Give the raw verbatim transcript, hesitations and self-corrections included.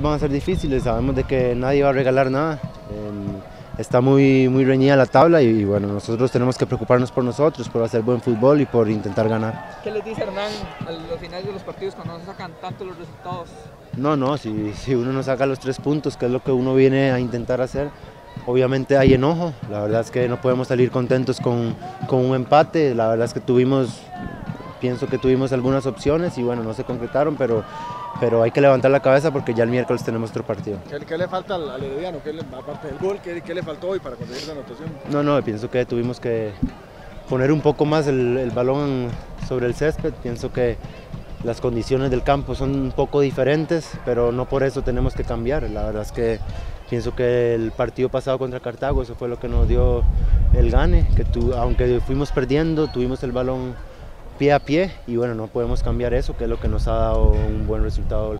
Van a ser difíciles, sabemos de que nadie va a regalar nada, eh, está muy, muy reñida la tabla y, y bueno, nosotros tenemos que preocuparnos por nosotros, por hacer buen fútbol y por intentar ganar. ¿Qué les dice Hernán al final de los partidos cuando no sacan tanto los resultados? No, no, si, si uno no saca los tres puntos, que es lo que uno viene a intentar hacer, obviamente hay enojo, la verdad es que no podemos salir contentos con, con un empate, la verdad es que tuvimos, pienso que tuvimos algunas opciones y bueno, no se concretaron, pero... pero hay que levantar la cabeza porque ya el miércoles tenemos otro partido. ¿Qué, qué le falta al Herediano? Aparte del gol, ¿qué, ¿qué le faltó hoy para conseguir la anotación? No, no, pienso que tuvimos que poner un poco más el, el balón sobre el césped. Pienso que las condiciones del campo son un poco diferentes, pero no por eso tenemos que cambiar. La verdad es que pienso que el partido pasado contra Cartago, eso fue lo que nos dio el gane, que tu, aunque fuimos perdiendo, tuvimos el balón pie a pie y bueno, no podemos cambiar eso, que es lo que nos ha dado un buen resultado.